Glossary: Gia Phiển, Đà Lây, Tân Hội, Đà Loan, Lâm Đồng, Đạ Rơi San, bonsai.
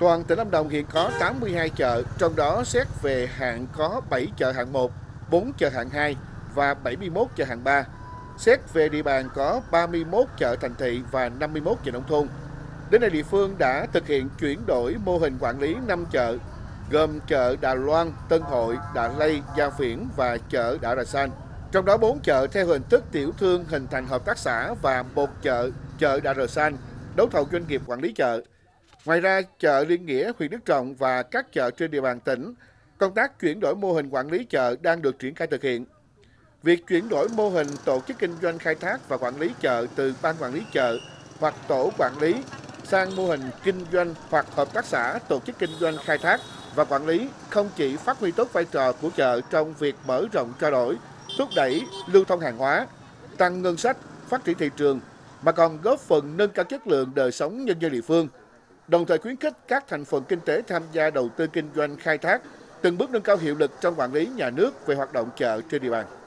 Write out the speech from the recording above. Toàn tỉnh Lâm Đồng hiện có 82 chợ, trong đó xét về hạng có 7 chợ hạng 1, 4 chợ hạng 2 và 71 chợ hạng 3. Xét về địa bàn có 31 chợ thành thị và 51 chợ nông thôn. Đến nay địa phương đã thực hiện chuyển đổi mô hình quản lý 5 chợ, gồm chợ Đà Loan, Tân Hội, Đà Lây, Gia Phiển và chợ Đạ Rơi San. Trong đó 4 chợ theo hình thức tiểu thương hình thành hợp tác xã và 1 chợ, chợ Đạ Rơi San, đấu thầu doanh nghiệp quản lý chợ. Ngoài ra, chợ Liên Nghĩa, huyện Đức Trọng và các chợ trên địa bàn tỉnh, công tác chuyển đổi mô hình quản lý chợ đang được triển khai thực hiện. Việc chuyển đổi mô hình tổ chức kinh doanh khai thác và quản lý chợ từ ban quản lý chợ hoặc tổ quản lý sang mô hình kinh doanh hoặc hợp tác xã tổ chức kinh doanh khai thác và quản lý không chỉ phát huy tốt vai trò của chợ trong việc mở rộng trao đổi, thúc đẩy lưu thông hàng hóa, tăng ngân sách, phát triển thị trường, mà còn góp phần nâng cao chất lượng đời sống nhân dân địa phương, đồng thời khuyến khích các thành phần kinh tế tham gia đầu tư kinh doanh khai thác, từng bước nâng cao hiệu lực trong quản lý nhà nước về hoạt động chợ trên địa bàn.